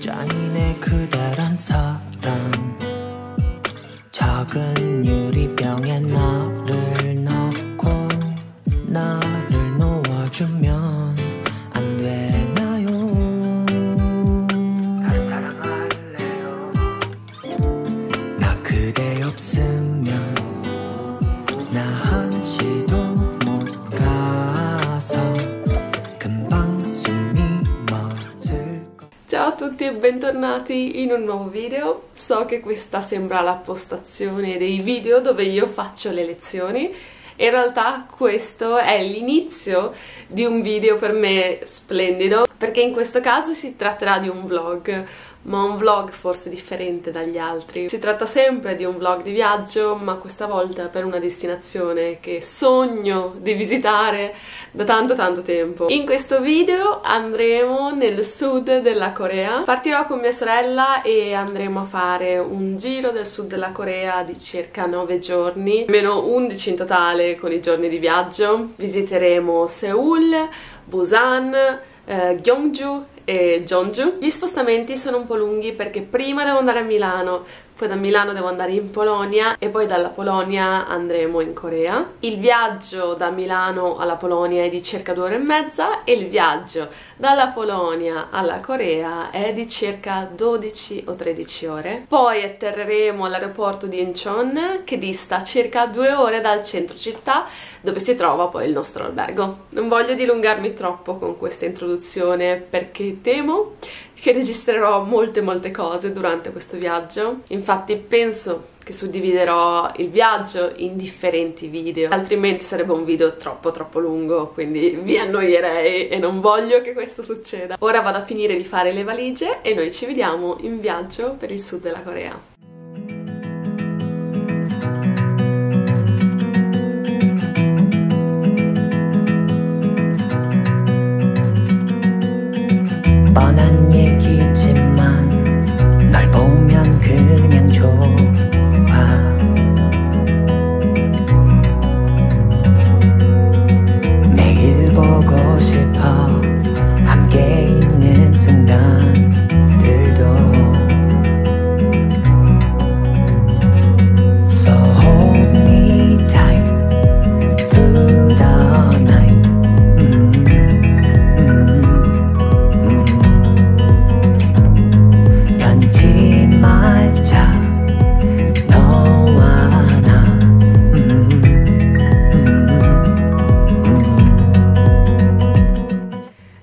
짠이네 그대란 사랑 작은 유리병에 나를 넣고 나를 놓아주면 안 되나요? 날 사랑할래요? 나 그대 없으면 나 한시도 못 가서 금방 숨이 멎을 것. Ciao a tutti e bentornati in un nuovo video. So che questa sembra la postazione dei video dove io faccio le lezioni. In realtà questo è l'inizio di un video per me splendido, perché in questo caso si tratterà di un vlog, ma un vlog forse differente dagli altri. Si tratta sempre di un vlog di viaggio, ma questa volta per una destinazione che sogno di visitare da tanto tempo. In questo video andremo nel sud della Corea. Partirò con mia sorella e andremo a fare un giro del sud della Corea di circa 9 giorni, meno 11 in totale con i giorni di viaggio. Visiteremo Seoul, Busan, Gyeongju e Jeonju. Gli spostamenti sono un po' lunghi perché prima devo andare a Milano, poi da Milano devo andare in Polonia e poi dalla Polonia andremo in Corea. Il viaggio da Milano alla Polonia è di circa 2 ore e mezza e il viaggio dalla Polonia alla Corea è di circa 12 o 13 ore. Poi atterreremo all'aeroporto di Incheon, che dista circa 2 ore dal centro città, dove si trova poi il nostro albergo. Non voglio dilungarmi troppo con questa introduzione perché temo che registrerò molte cose durante questo viaggio. Infatti penso che suddividerò il viaggio in differenti video, altrimenti sarebbe un video troppo lungo, quindi vi annoierei e non voglio che questo succeda. Ora vado a finire di fare le valigie e noi ci vediamo in viaggio per il sud della Corea.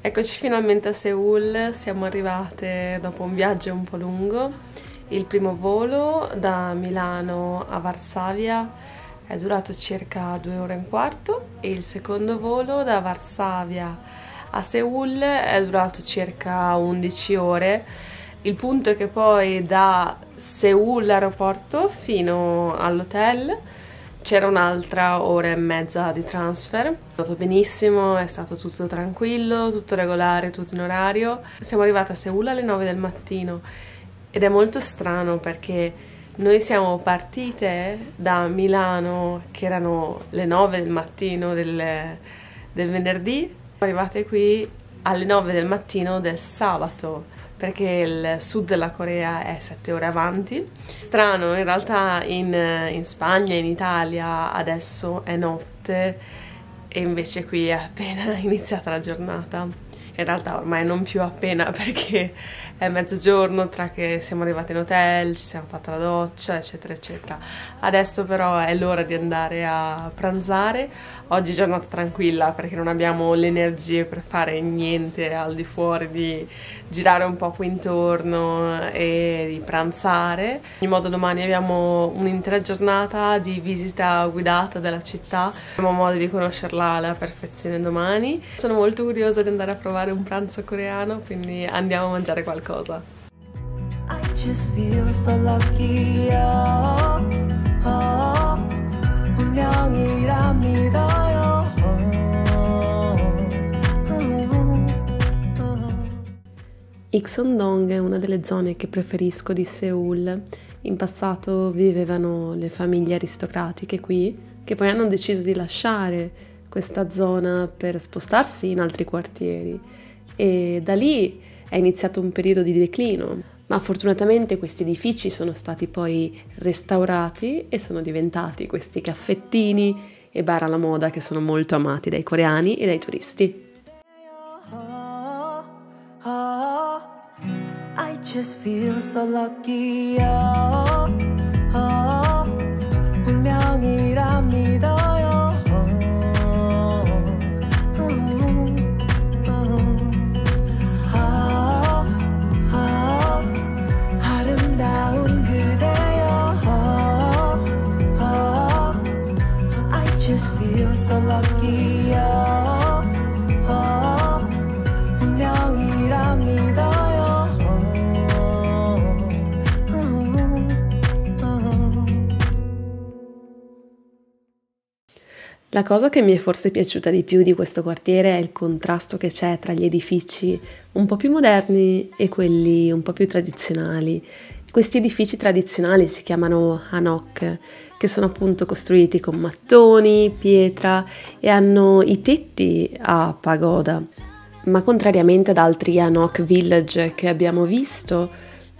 Eccoci finalmente a Seoul, siamo arrivate dopo un viaggio un po' lungo. Il primo volo da Milano a Varsavia è durato circa 2 ore e un quarto e il secondo volo da Varsavia a Seoul è durato circa 11 ore. Il punto è che poi da Seoul aeroporto fino all'hotel c'era un'altra 1 ora e mezza di transfer. È stato benissimo, è stato tutto tranquillo, tutto regolare, tutto in orario. Siamo arrivati a Seoul alle 9 del mattino ed è molto strano perché noi siamo partite da Milano, che erano le 9 del mattino del venerdì, siamo arrivate qui alle 9 del mattino del sabato, perché il sud della Corea è 7 ore avanti. Strano, in realtà in Spagna e in Italia adesso è notte e invece qui è appena iniziata la giornata. In realtà ormai non più appena, perché è mezzogiorno tra che siamo arrivati in hotel, ci siamo fatta la doccia eccetera. Adesso però è l'ora di andare a pranzare. Oggi è giornata tranquilla perché non abbiamo le energie per fare niente al di fuori di girare un po' qui intorno e di pranzare. In ogni modo domani abbiamo un'intera giornata di visita guidata della città, abbiamo modo di conoscerla alla perfezione domani. Sono molto curiosa di andare a provare un pranzo coreano, quindi andiamo a mangiare qualcosa. I just feel so lucky, oh, oh, 운명이라 믿어요, oh, oh, oh. Ikseondong è una delle zone che preferisco di Seoul. In passato vivevano le famiglie aristocratiche qui, che poi hanno deciso di lasciare questa zona per spostarsi in altri quartieri, e da lì è iniziato un periodo di declino, ma fortunatamente questi edifici sono stati poi restaurati e sono diventati questi caffettini e bar alla moda che sono molto amati dai coreani e dai turisti. La cosa che mi è forse piaciuta di più di questo quartiere è il contrasto che c'è tra gli edifici un po' più moderni e quelli un po' più tradizionali. Questi edifici tradizionali si chiamano hanok, che sono appunto costruiti con mattoni, pietra e hanno i tetti a pagoda. Ma contrariamente ad altri hanok village che abbiamo visto,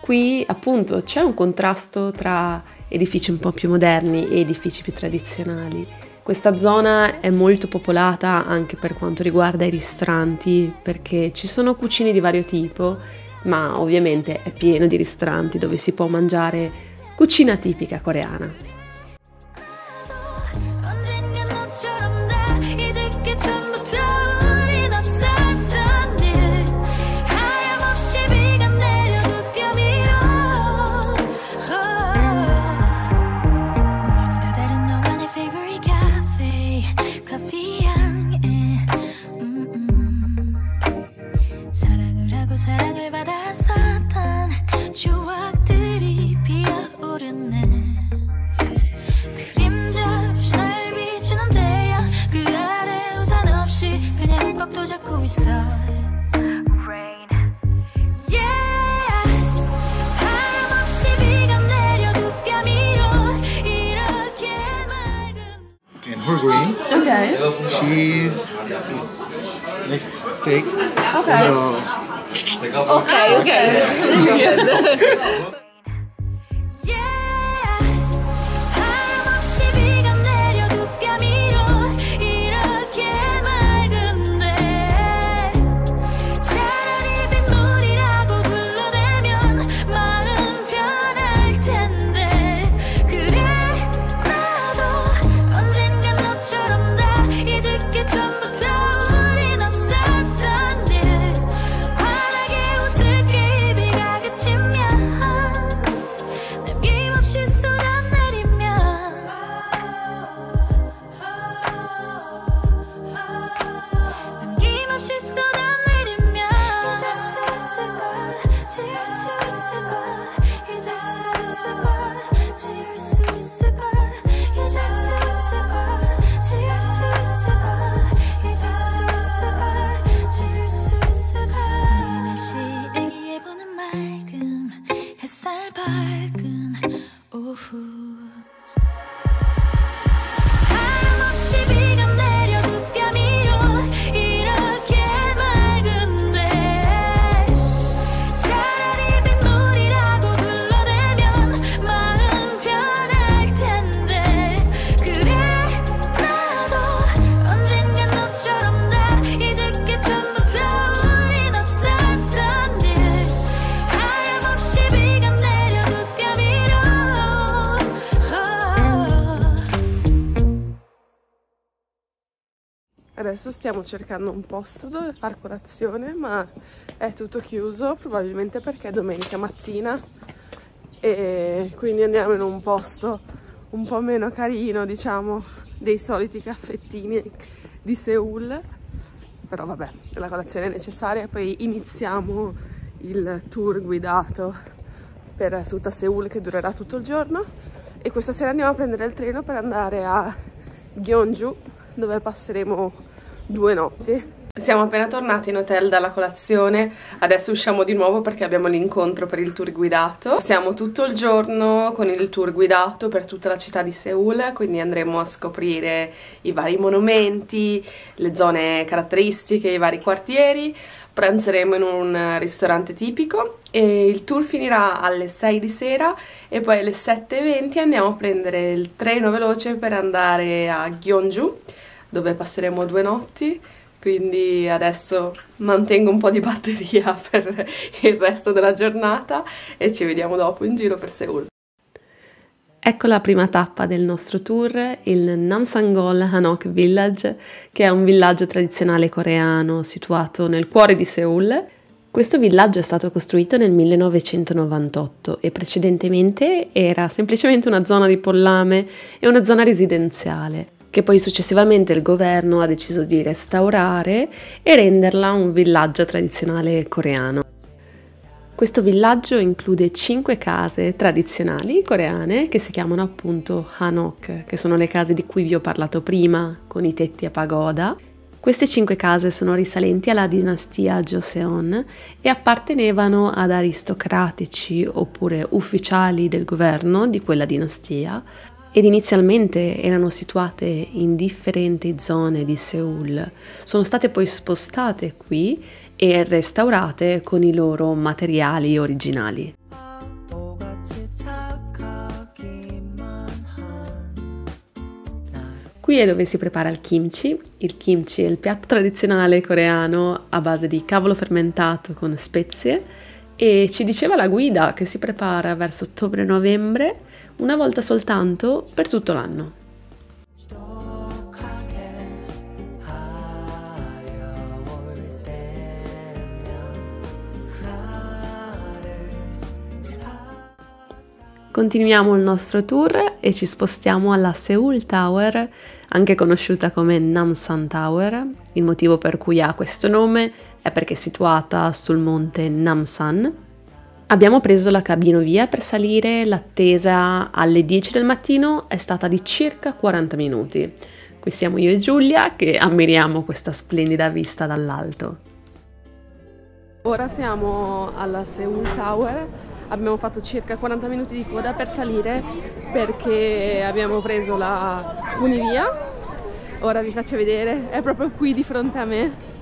qui appunto c'è un contrasto tra edifici un po' più moderni e edifici più tradizionali. Questa zona è molto popolata anche per quanto riguarda i ristoranti, perché ci sono cucine di vario tipo, ma ovviamente è pieno di ristoranti dove si può mangiare cucina tipica coreana. Cheese, next steak. Okay. Okay. Yes. Adesso stiamo cercando un posto dove far colazione, ma è tutto chiuso, probabilmente perché è domenica mattina e quindi andiamo in un posto un po' meno carino, diciamo, dei soliti caffettini di Seoul. Però vabbè, la colazione è necessaria, poi iniziamo il tour guidato per tutta Seoul che durerà tutto il giorno e questa sera andiamo a prendere il treno per andare a Gyeongju, dove passeremo 2 notti. Siamo appena tornati in hotel dalla colazione, adesso usciamo di nuovo perché abbiamo l'incontro per il tour guidato. Siamo tutto il giorno con il tour guidato per tutta la città di Seoul, quindi andremo a scoprire i vari monumenti, le zone caratteristiche, i vari quartieri. pranzeremo in un ristorante tipico e il tour finirà alle 6 di sera e poi alle 7:20 andiamo a prendere il treno veloce per andare a Gyeongju, dove passeremo 2 notti. Quindi adesso mantengo un po' di batteria per il resto della giornata e ci vediamo dopo in giro per Seoul. Ecco la prima tappa del nostro tour, il Namsangol Hanok Village, che è un villaggio tradizionale coreano situato nel cuore di Seoul. Questo villaggio è stato costruito nel 1998 e precedentemente era semplicemente una zona di pollame e una zona residenziale, che poi successivamente il governo ha deciso di restaurare e renderla un villaggio tradizionale coreano. Questo villaggio include 5 case tradizionali coreane che si chiamano appunto Hanok, che sono le case di cui vi ho parlato prima, con i tetti a pagoda. Queste 5 case sono risalenti alla dinastia Joseon e appartenevano ad aristocratici oppure ufficiali del governo di quella dinastia, ed inizialmente erano situate in differenti zone di Seoul. Sono state poi spostate qui e restaurate con i loro materiali originali. Qui è dove si prepara il kimchi. Il kimchi è il piatto tradizionale coreano a base di cavolo fermentato con spezie, e ci diceva la guida che si prepara verso ottobre-novembre, una volta soltanto per tutto l'anno. Continuiamo il nostro tour e ci spostiamo alla Seoul Tower, anche conosciuta come Namsan Tower. Il motivo per cui ha questo nome è perché è situata sul monte Namsan. Abbiamo preso la cabinovia per salire, l'attesa alle 10 del mattino è stata di circa 40 minuti. Qui siamo io e Giulia che ammiriamo questa splendida vista dall'alto. Ora siamo alla Seoul Tower. Abbiamo fatto circa 40 minuti di coda per salire perché abbiamo preso la funivia. Ora vi faccio vedere, è proprio qui di fronte a me.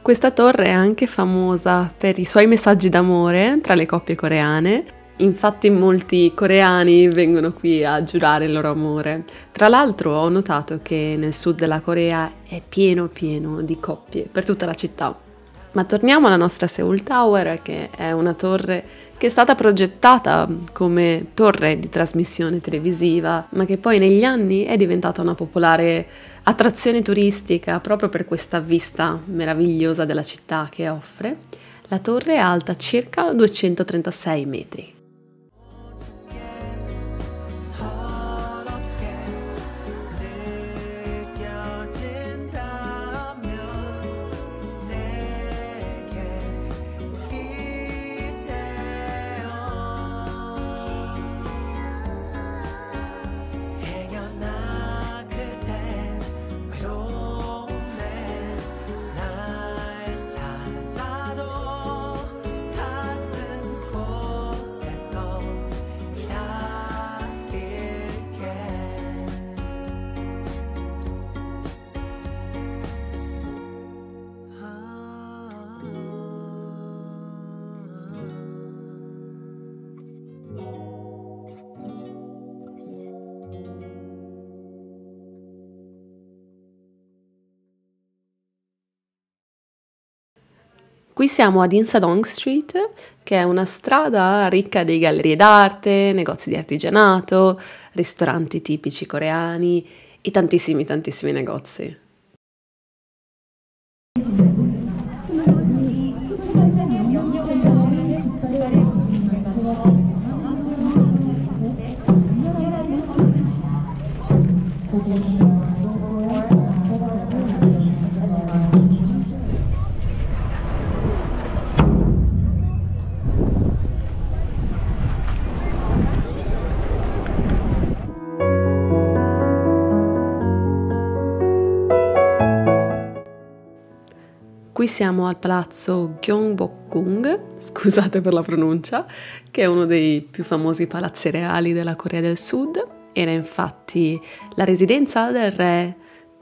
Questa torre è anche famosa per i suoi messaggi d'amore tra le coppie coreane. Infatti molti coreani vengono qui a giurare il loro amore. Tra l'altro ho notato che nel sud della Corea è pieno di coppie per tutta la città. Ma torniamo alla nostra Seoul Tower, che è una torre che è stata progettata come torre di trasmissione televisiva, ma che poi negli anni è diventata una popolare attrazione turistica proprio per questa vista meravigliosa della città che offre. La torre è alta circa 236 metri. Qui siamo ad Insadong Street, che è una strada ricca di gallerie d'arte, negozi di artigianato, ristoranti tipici coreani e tantissimi negozi. Qui siamo al palazzo Gyeongbokgung, scusate per la pronuncia, che è uno dei più famosi palazzi reali della Corea del Sud. Era infatti la residenza del re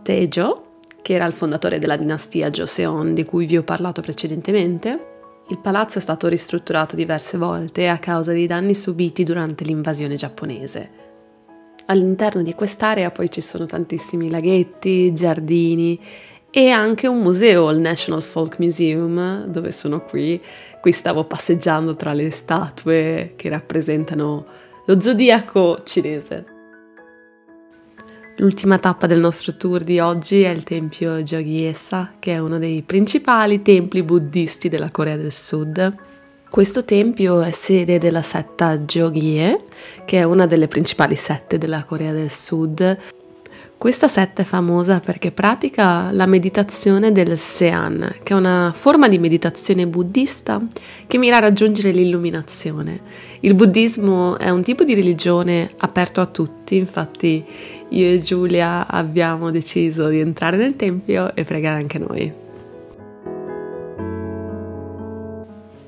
Taejo, che era il fondatore della dinastia Joseon, di cui vi ho parlato precedentemente. Il palazzo è stato ristrutturato diverse volte a causa dei danni subiti durante l'invasione giapponese. All'interno di quest'area poi ci sono tantissimi laghetti, giardini e anche un museo, il National Folk Museum, dove sono qui. Qui stavo passeggiando tra le statue che rappresentano lo zodiaco cinese. L'ultima tappa del nostro tour di oggi è il tempio Jogyesa, che è uno dei principali templi buddisti della Corea del Sud. Questo tempio è sede della setta Jogye, che è una delle principali sette della Corea del Sud. Questa setta è famosa perché pratica la meditazione del Seon, che è una forma di meditazione buddista che mira a raggiungere l'illuminazione. Il buddismo è un tipo di religione aperto a tutti, infatti io e Giulia abbiamo deciso di entrare nel tempio e pregare anche noi.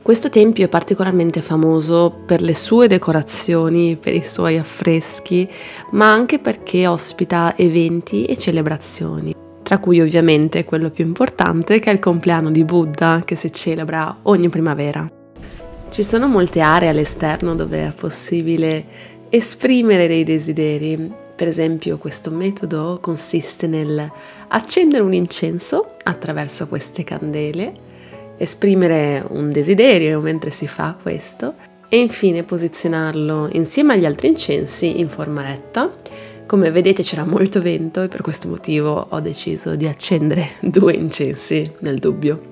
Questo tempio è particolarmente famoso per le sue decorazioni, per i suoi affreschi, ma anche perché ospita eventi e celebrazioni, tra cui ovviamente quello più importante, che è il compleanno di Buddha, che si celebra ogni primavera. Ci sono molte aree all'esterno dove è possibile esprimere dei desideri. Per esempio, questo metodo consiste nel accendere un incenso attraverso queste candele, esprimere un desiderio mentre si fa questo e infine posizionarlo insieme agli altri incensi in forma retta. Come vedete c'era molto vento e per questo motivo ho deciso di accendere due incensi nel dubbio.